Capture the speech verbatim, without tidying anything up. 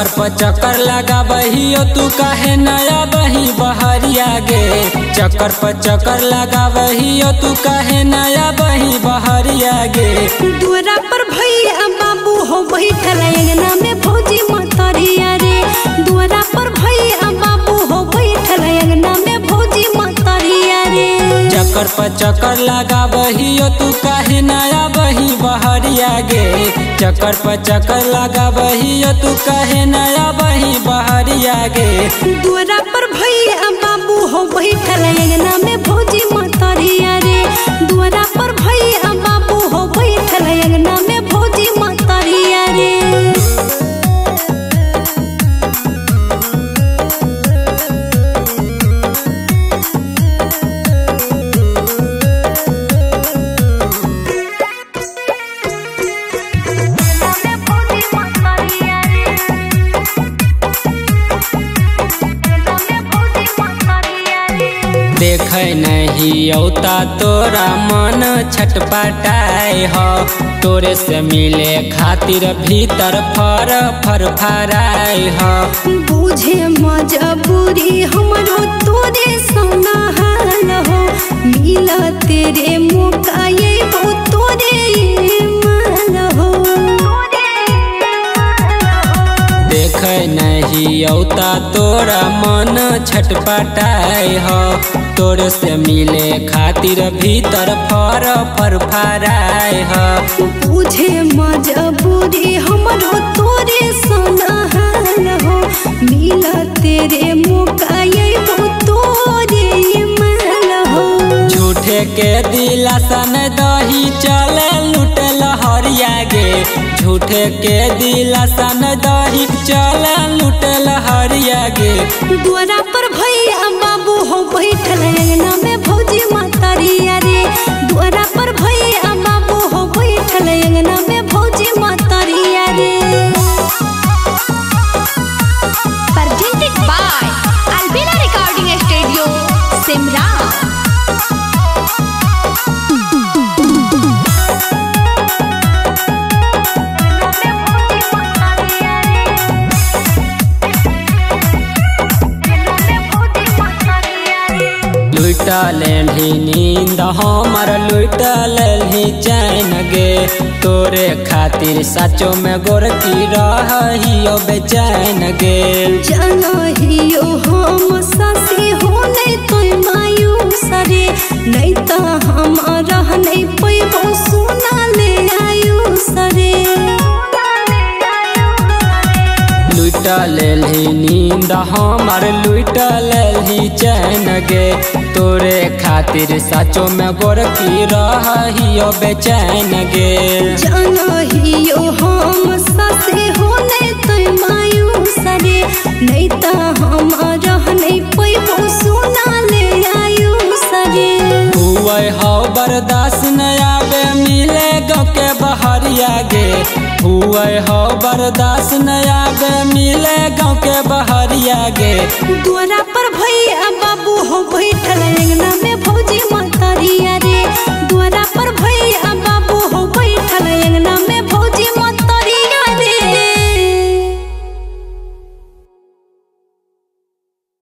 चक्कर पर चक्कर लगा बहियो तू काहे नया बही बहरिया गे। चक्कर पर चक्कर लगा बहियो तू काहे नया बही बहरिया गे। दूरा पर भैया बाबू हो वही ठलैगना में भौजी मतरिया रे। दूरा पर भैया बाबू हो वही ठलैगना में भौजी मतरिया रे। चक्कर पर चक्कर लगा बहियो तू काहे नया बही बहरिया गे। चक्कर पर चक्कर लगा बहियो तू काहे नया बही बहरिया गे। दूरा पर भैया बाबू हो वही ठलैगना में भौजी मतरिया रे। दूरा पर भैया बाबू हो वही ठलैगना में भौजी मतरिया रे। देखे नहीं औता तोरा मन छटपटाए हो। तोरे से मिले खातिर भीतर फर फरफराए हो। बुझे मजबूरी हमरो तोरे संगहाल हो। मिला तेरे मौका ये हो तोरे माल हो। देखे नहीं औता तोरा मन छटपटाए हो। तोर से मिले खातिर भीतर फर फरफराए हो। बुझे मजबूरी हमरो तोरे संगहाल हो। मिला तेरे मौका ये हो तोरे माल हो। झूठे के दिलासा न दही चले लूटे लहरिया गे। झूठे के दिलासा न दही चले लूटे लहरिया गे। दूरा पर भैया बाबू हो वही ठलैगना में भौजी मतरिया रे। दूरा पर भैया बाबू हो वही ठलैगना में भौजी मतरिया रे। Presented by Albela recording studio Simra. लूटल ही नींद हमर लूटल ही चैन गे। तोरे खातिर सचो में गोरकी रहियो बेचैन गे। चलियो हम ससी हो नहीं तो मायूस रे। नहीं तो हम रह नहीं पैबो सुना ले आयूस रे। लूटल ही नींद हमर लूटल ही चैन गे। तोरे खातिर सचो में गोरकी रहियो बेचैन गे। जानहियो हम ससे हो नहीं तो मायूस रे। नहीं तो हम रह नहीं पैबो सुना ले आयूस रे। हुए हो बर्दाश्त न आबे मिले गाँव के बहरिया गे। हुए हो बर्दाश्त न आबे मिले गाँव के बहरिया गे। दूरा पर भैया बाबू हो वही ठलैगना में।